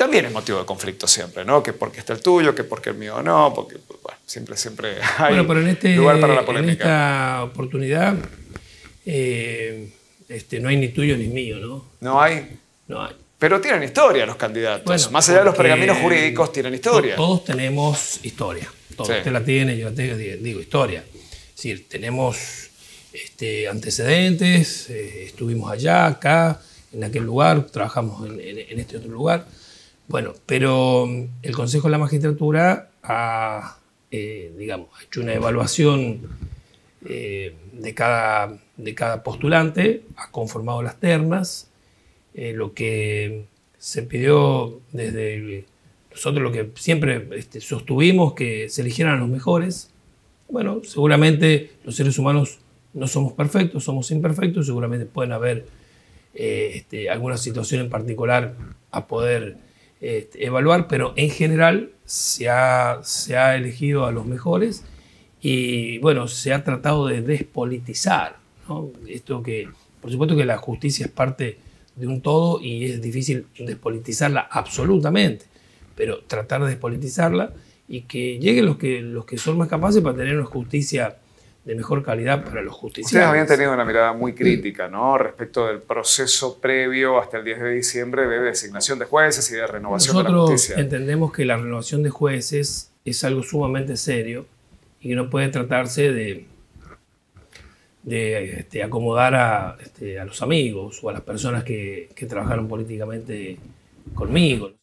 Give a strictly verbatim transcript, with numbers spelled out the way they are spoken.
También es motivo de conflicto siempre, ¿no? Que porque está el tuyo, que porque el mío no, porque bueno, siempre, siempre hay bueno, pero en este, lugar para la polémica. En esta oportunidad eh, este, no hay ni tuyo ni mío, ¿no? No hay. No hay. Pero tienen historia los candidatos. Bueno, más allá de los pergaminos jurídicos, tienen historia. Todos tenemos historia. Todos. Sí. Usted la tiene, yo la tengo, digo, historia. Es decir, tenemos este, antecedentes, eh, estuvimos allá, acá, en aquel lugar, trabajamos en, en, en este otro lugar. Bueno, pero el Consejo de la Magistratura ha, eh, digamos, ha hecho una evaluación eh, de, cada, de cada postulante, ha conformado las ternas, eh, lo que se pidió desde nosotros, lo que siempre este, sostuvimos, que se eligieran a los mejores. Bueno, seguramente los seres humanos no somos perfectos, somos imperfectos, seguramente pueden haber eh, este, alguna situación en particular a poder Este, evaluar, pero en general se ha, se ha elegido a los mejores y bueno, se ha tratado de despolitizar, ¿no? Esto que, por supuesto que la justicia es parte de un todo y es difícil despolitizarla absolutamente, pero tratar de despolitizarla y que lleguen los que, los que son más capaces para tener una justicia de mejor calidad para los justiciables. Ustedes habían tenido una mirada muy crítica, ¿no? Respecto del proceso previo hasta el diez de diciembre de designación de jueces y de renovación de la justicia. Nosotros entendemos que la renovación de jueces es algo sumamente serio y que no puede tratarse de, de este, acomodar a, este, a los amigos o a las personas que, que trabajaron políticamente conmigo.